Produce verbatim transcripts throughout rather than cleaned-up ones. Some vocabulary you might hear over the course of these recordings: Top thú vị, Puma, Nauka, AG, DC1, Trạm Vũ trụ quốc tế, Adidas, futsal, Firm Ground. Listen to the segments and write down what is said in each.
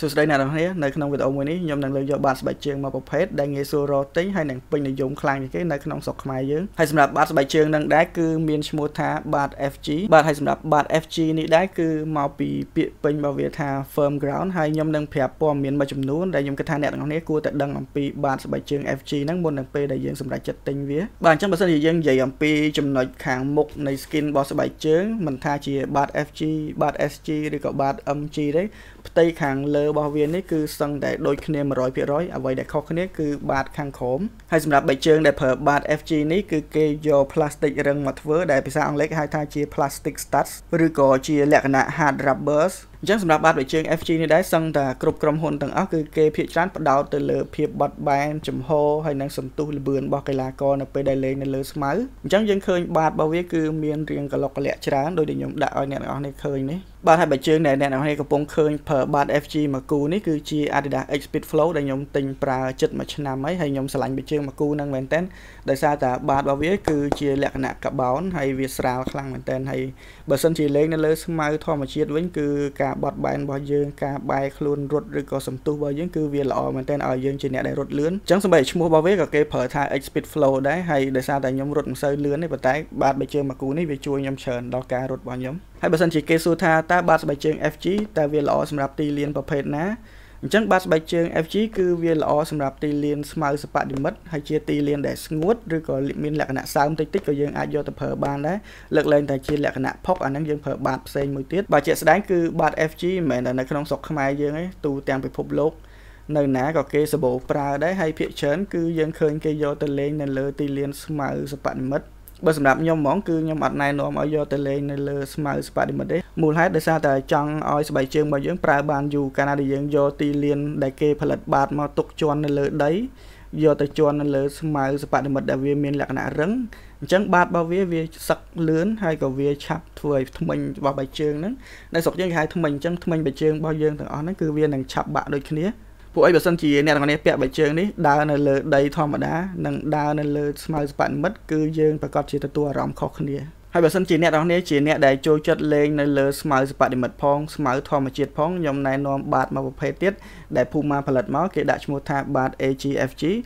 Số đây là đồng nghĩa nơi trong video mới nhóm năng lượng do bạn bảy chương mà bộc hết đang nghe xưa rồi tính hay năng pin để dùng khang như cái nơi trong sọc mai dưới hay sầm lập bạn bảy chương đang đá cứ miền một thà bạn ép giê bạn hay sầm lập bạn ép giê này đá cứ màu bị pin bảo việt thà firm ground hay nhóm năng phèp bom miền mà chấm núi để dùng cái thà này đồng nghĩa cua tại đằng làm pi bạn bảy chương ép giê năng môn năng p để dùng sầm lập chật tinh vía bạn trong bản thân thì dân dạy làm pi chấm nội hàng mục này skin boss bảy chương mình tha chỉ bạn ép giê bạn ét giê đi cọ bạn em giê đấy tây hàng lơ bảo viên này cứ sân để đôi khi mà rồi phía rồi à vậy để khó khăn cứ bạt khang khóm hay sầm đạp bảy chương để phở bạt ép giê này cứ kê do plastic rừng mặt vỡ để phía sau lấy hai thai chia plastic studs rồi có chia lẹt nạ hạt rubber chắc sầm đạp bạt bảy chương ép giê này đã sân là cục cầm hồn tầng áo cứ kê phía chán bắt đầu từ lửa phía bật bàn chấm hô hay năng sầm tu bươn bao cây lá con là pe đầy lên là lửa máu chắc dân khơi bạt bảo viên cứ miên riêng cả lọc lẹt chán đôi để nhộng đại ở nẹn ở này khơi này bạt hai bảy chương này nẹn ở này có bông khơi phở bạt ép giê mà cú này cứ chia Adidas Expert Flow để nhóm tình pra chất mà chân nam ấy hay nhóm sẵn lạnh bị chương mà cú năng mẹn tên tại sao ta bạt bảo viết cứ chia lẹt nạ cả bón hay việc sẵn lạnh mẹn tên hay bởi sân chỉ lên lên mai thò mà chiết với cứ cả bọt bàn bò dương cả bài luôn rốt rồi có sầm tu bò dương cứ việc lọ mẹn tên ở dương chỉ nẹt để rốt lướn chẳng sầm bảy mua bảo viết cả cái phở thai Expert Flow đấy hay tại sao tại nhóm rốt sơi lướn này bởi tại bạt bị chương mà cú này về chui nhóm sờn đo cả rốt bò nhóm hay bản thân chỉ kê số tha ta bát bài chương ép giê ta viên lọ sầm rạp ti liên papet ná chẳng bát bài chương ép giê cứ viên lọ sầm rạp ti liên smile spa đi mất hay chia ti liên để ngút rồi có liên lạc nạ sao tích tích của dương ai do tập hợp ban đấy lực lên tại chia lạc nạ pop anh đang dương phở bát sen mười tiết và chuyện đáng cứ bát ép giê mẹ là nó không sọc mai dương ấy tu tàng bị phục lốt nơi ná có kê sơ bộ pra đấy hay phía chấn cứ dân khơi kê do tên lên nên lơ ti liên smile spa đi mất bởi sầm đạp nhóm món cư nhóm mặt này nó mở do tên lên là smile spa đi mất đấy mùa hết để sao tại trong oi bảy chương bao dưỡng pra ban dù Canada dân do ti liên đại kê phật bạt mà tục chọn là đấy do tại chọn là smile spa đi mất đại viên miền lạc nã rấn chẳng bạt bao vía vía sặc lướn hay có vía chạp thuầy thông minh vào bảy chương đấy đại sọc dân hai thông minh chẳng thông minh bảy chương bao dương thằng ó nó cứ viên thằng chạp bạ đôi khi nhé phụ ấy bật sân chỉ nè thằng này bẹt bảy chương đấy đào này lơ đầy thò mà đá nằng đào này lơ smile bạn mất cứ dương và cọp chỉ tua ròng khó khăn đi hay bật sân chỉ nè thằng này chỉ nè đầy trôi chật lên này lơ smile bạn để mật phong smile thò mà triệt phong nhóm này nòm bạt mà một phê tiết để puma phật máu kệ đại một thà bạt agfg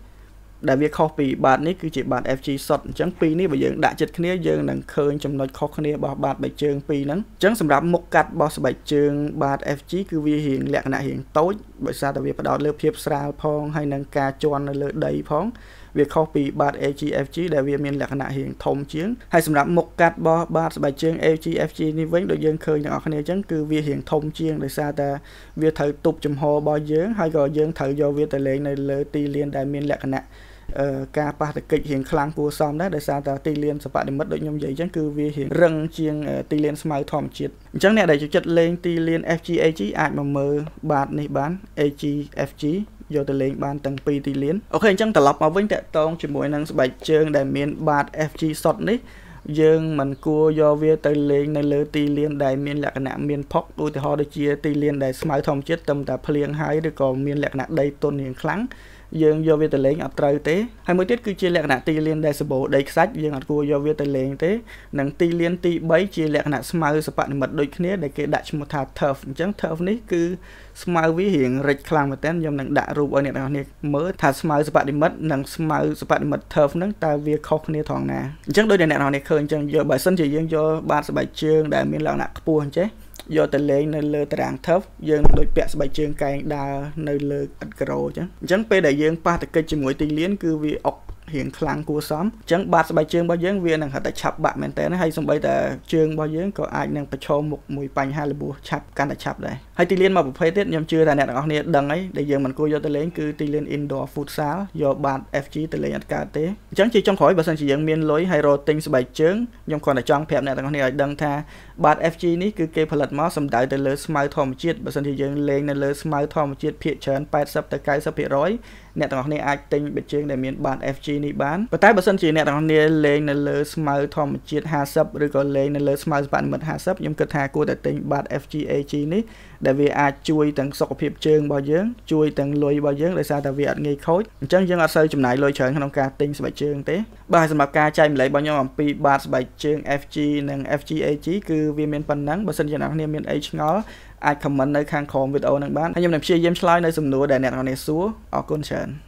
đại việt copy bạt này cứ chỉ bạt fg sọt trắng pi này bây giờ đại chật khné dương nằng khơi trong nói khó khăn đi bảo bạt bảy chương pi nắng trắng sầm rạp một cắt bảo bảy chương bạt fg cứ vi hiện lẹn nã hiện tối bởi sao tại vì bắt đầu lướt phep sao phong hay nâng ca chọn lơ đầy phong việc copy bạt agfg đại việt miền lẹn nã hiện thông chiến hay sầm rạp một cắt bảo bạt bảy chương agfg này vẫn được dương khơi nằng khné trắng cứ vi hiện thông chiến bởi sao ta việc thử tục chùm hồ bao dương hay gọi dương thử do việc tài lệ này lơ ti liên đại miền lẹn nã ca ba thực kịch hiện khang cua xong đấy để sao ta ti liên sập bạn để mất đội nhóm giấy chẳng cứ vi hiện răng chiêng ti liên smile thòm chiết chẳng nè để cho chật lên ti liên fgag ai mà mờ bạt này bán agfg do từ lên ban tầng pi ti liên ok chẳng tờ lọc mà vinh tệ tông chỉ mỗi năng bảy chương để miền bạt fg sọt đấy dương mình cua do vi tới lên này lơ ti liên đại miền lạc nạ miền pop đôi thì họ để chia ti liên đại smile thòm chiết tâm ta pleang hai để còn miền lạc nạ đây tôn hiền kháng dương do việc tài lệnh ở trời tế hai mươi tiết cứ chia lẹt nã ti liên đại số bộ đầy sách dương ở cua do việc tài lệnh tế nắng ti liên ti bấy chia lẹt nã smile số bạn mật đôi khné để cái đại một thà thở chẳng thở này cứ smile ví hiện rịch khang mà tên dòng nắng đã rụp ở nẹt này mới thà smile số bạn đi mất nắng smile số bạn mật thở nắng ta việc khó khné thòng nè chẳng đôi nẹt nào này khơi chẳng do bài sinh chỉ dương do ba số bài chương đại miền lẹt nã buồn chứ do tên lên nơi lơ tảng thấp dân đối bẹt bài chương cài đa nơi lơ caro chứ chẳng p đại dân ba cây chỉ mũi tiền liên cứ vì ọc hiện kháng của xóm chẳng ba bài chương bao dân viên là họ đã chập bạn mình tên hay xong bây giờ chương bao dân có ai đang phải cho một mùi bánh hai là bùa chập can đã chập đây hay tiền liên mà phải tết nhầm chưa là nè đó nè đằng ấy để dân mình cô do tên lên cứ tiền liên indoor futsal do bạn fg tên lên ở cả tế chẳng chỉ trong khỏi bà sân chỉ dân miền lối hay rồi tinh bài chương nhưng còn là trong phép nè đó nè đằng tha bát fg ní cứ kê phật máu sầm đại từ lơ smile thom chiết và sân thì dân lên nên lơ smile thom chiết phía trên bảy sấp tới cái sấp phía rối nè thằng này ai tinh bị chương để miền bát fg ní bán và tại bờ sân chỉ nè thằng này lên nên lơ smile thom chiết hai sấp rồi còn lên nên lơ smile bạn mình hai sấp nhưng cứ tha cô để tinh bát fg ag ní để vì ai chui từng sọc hiệp chương bao dưỡng chui từng lùi bao dưỡng để sao tại vì ngay khối chân dương ở sơ chùm này lôi chọn không ca tinh bảy chương tế bài sản bạc ca chạy lấy bao nhiêu pi ba bảy chương fg nâng fga chí cứ viên miền phần nắng bớt sinh cho nào niệm miền h ngó ai comment nơi khang khom video nâng bán hay nhầm làm chia game slide nơi sầm nửa để nẹt còn nẹt xuống ở côn trần.